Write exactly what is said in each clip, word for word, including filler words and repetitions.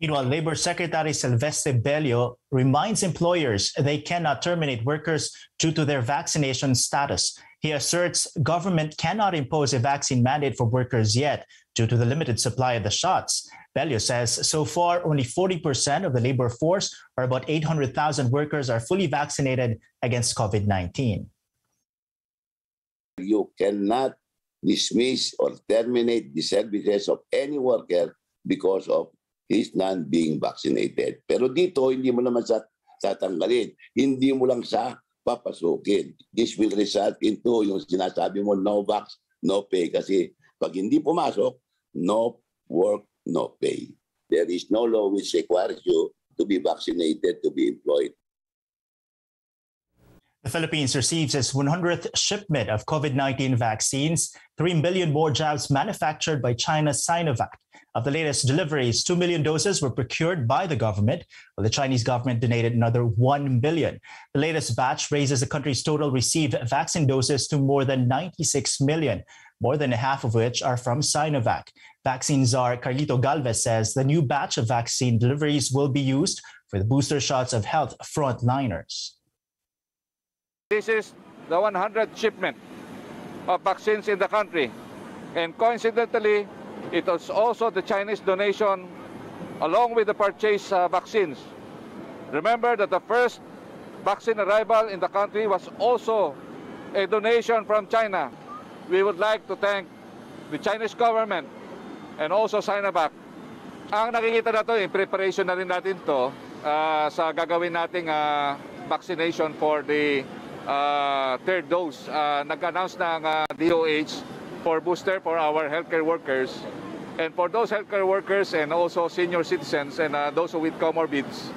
Meanwhile, Labor Secretary Silvestre Bello reminds employers they cannot terminate workers due to their vaccination status. He asserts government cannot impose a vaccine mandate for workers yet due to the limited supply of the shots. Bello says so far only forty percent of the labor force, or about eight hundred thousand workers, are fully vaccinated against COVID nineteen. You cannot dismiss or terminate the services of any worker because of his not being vaccinated. Pero dito, hindi mo naman sa tatanggalin. Hindi mo lang sa papasukin. This will result into yung sinasabi mo, no vax, no pay. Kasi pag hindi pumasok, no work, no pay. There is no law which requires you to be vaccinated to be employed. The Philippines receives its one hundredth shipment of COVID nineteen vaccines, three million more jabs manufactured by China's Sinovac. Of the latest deliveries, two million doses were procured by the government, while the Chinese government donated another one million. The latest batch raises the country's total received vaccine doses to more than ninety-six million, more than half of which are from Sinovac. Vaccine czar Carlito Galvez says the new batch of vaccine deliveries will be used for the booster shots of health frontliners. This is the one hundredth shipment of vaccines in the country, and coincidentally, it was also the Chinese donation along with the purchase uh, vaccines. Remember that the first vaccine arrival in the country was also a donation from China. We would like to thank the Chinese government and also Sinovac. Ang nakikita na ito, in preparation na rin natin ito uh, sa gagawin nating uh, vaccination for the Uh, third dose. Uh, nag-announce ng uh, D O H for booster for our healthcare workers, and for those healthcare workers and also senior citizens and uh, those with comorbids,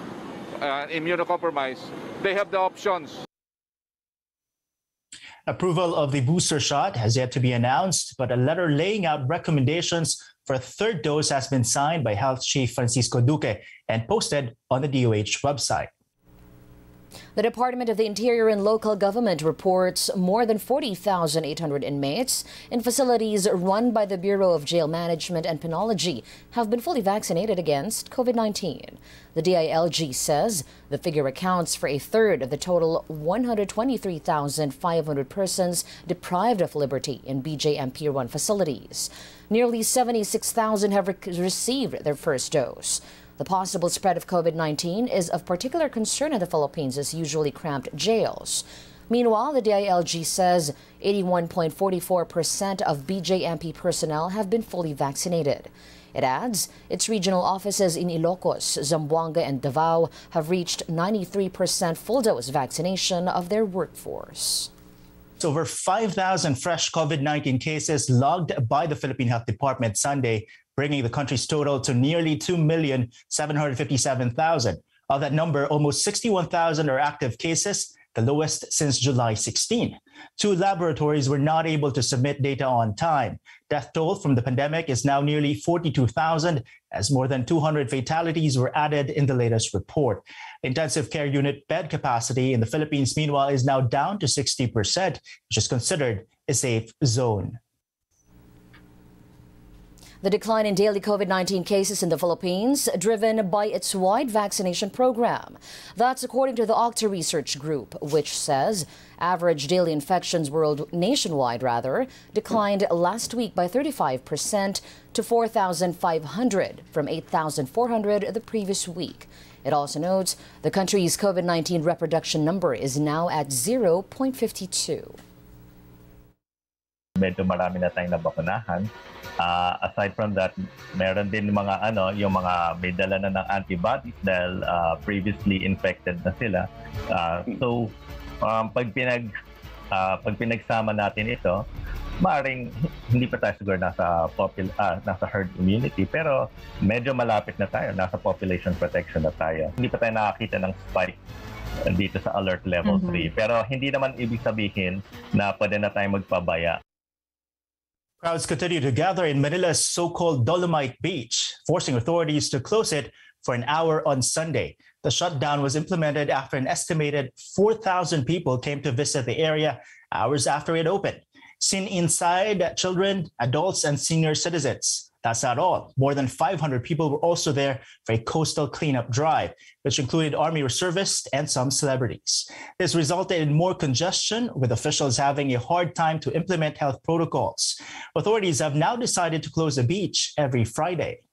uh, immunocompromised, they have the options. Approval of the booster shot has yet to be announced, but a letter laying out recommendations for a third dose has been signed by Health Chief Francisco Duque and posted on the D O H website. The Department of the Interior and Local Government reports more than forty thousand eight hundred inmates in facilities run by the Bureau of Jail Management and Penology have been fully vaccinated against COVID nineteen. The D I L G says the figure accounts for a third of the total one hundred twenty-three thousand five hundred persons deprived of liberty in B J M P-run facilities. Nearly seventy-six thousand have re- received their first dose. The possible spread of COVID nineteen is of particular concern in the Philippines' usually cramped jails. Meanwhile, the D I L G says eighty-one point four four percent of B J M P personnel have been fully vaccinated. It adds its regional offices in Ilocos, Zamboanga, and Davao have reached ninety-three percent full-dose vaccination of their workforce. Over five thousand fresh COVID nineteen cases logged by the Philippine Health Department Sunday, bringing the country's total to nearly two million seven hundred fifty-seven thousand. Of that number, almost sixty-one thousand are active cases, the lowest since July sixteenth. Two laboratories were not able to submit data on time. Death toll from the pandemic is now nearly forty-two thousand, as more than two hundred fatalities were added in the latest report. Intensive care unit bed capacity in the Philippines, meanwhile, is now down to sixty percent, which is considered a safe zone. The decline in daily COVID nineteen cases in the Philippines, driven by its wide vaccination program. That's according to the OCTA Research Group, which says average daily infections world nationwide rather declined last week by thirty-five percent to four thousand five hundred from eight thousand four hundred the previous week. It also notes the country's COVID nineteen reproduction number is now at zero point five two. Medyo marami na tayong nabakunahan. Uh, aside from that, meron din mga ano, yung mga may dala na ng antibodies dahil uh, previously infected na sila. Uh, so, um, pag, pinag, uh, pag pinagsama natin ito, maaring hindi pa tayo siguro nasa, popul- ah, nasa herd immunity, pero medyo malapit na tayo, nasa population protection na tayo. Hindi pa tayo nakakita ng spike dito sa alert level mm-hmm. three, pero hindi naman ibig sabihin na pwede na tayo magpabaya. Crowds continue to gather in Manila's so-called Dolomite Beach, forcing authorities to close it for an hour on Sunday. The shutdown was implemented after an estimated four thousand people came to visit the area hours after it opened. Seen inside, children, adults, and senior citizens. That's not all. More than five hundred people were also there for a coastal cleanup drive, which included Army reservists and some celebrities. This resulted in more congestion, with officials having a hard time to implement health protocols. Authorities have now decided to close the beach every Friday.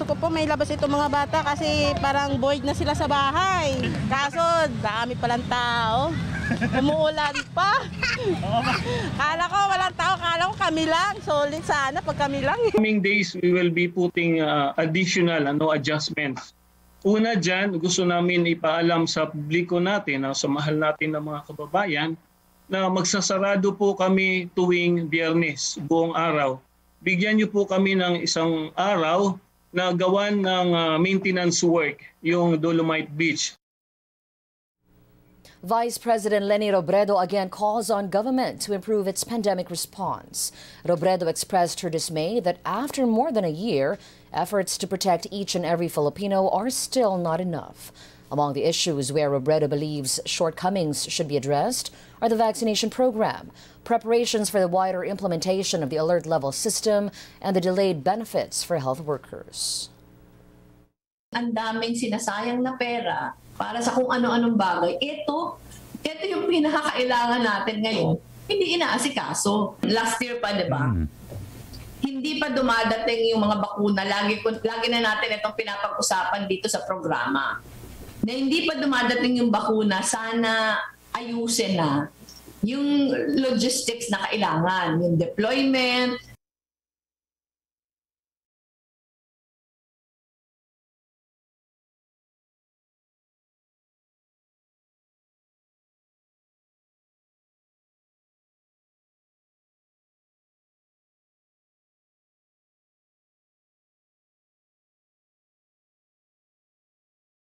Gusto ko po may labas itong mga bata kasi parang bored na sila sa bahay. Kaso, dami palang tao. Umuulan pa. Kala ko walang tao, kala ko kami lang. Solid sana pag kami lang. Coming days, we will be putting uh, additional ano, adjustments. Una dyan, gusto namin ipaalam sa publiko natin, uh, sa mahal natin ng mga kababayan, na magsasarado po kami tuwing Biyernes, buong araw. Bigyan niyo po kami ng isang araw na gawan ng uh, maintenance work yung Dolomite Beach. Vice President Leni Robredo again calls on government to improve its pandemic response. Robredo expressed her dismay that after more than a year, efforts to protect each and every Filipino are still not enough. Among the issues where Robredo believes shortcomings should be addressed are the vaccination program, preparations for the wider implementation of the alert level system, and the delayed benefits for health workers. Ang daming sinasayang na pera para sa kung ano-anong bagay. Ito, ito yung pinakakailangan natin ngayon. Hindi inaasikaso. Last year pa, di ba? Mm. Hindi pa dumadating yung mga bakuna. Lagi, lagi na natin itong pinapag-usapan dito sa programa. Na hindi pa dumadating yung bakuna, sana ayusin na yung logistics na kailangan. Yung deployment,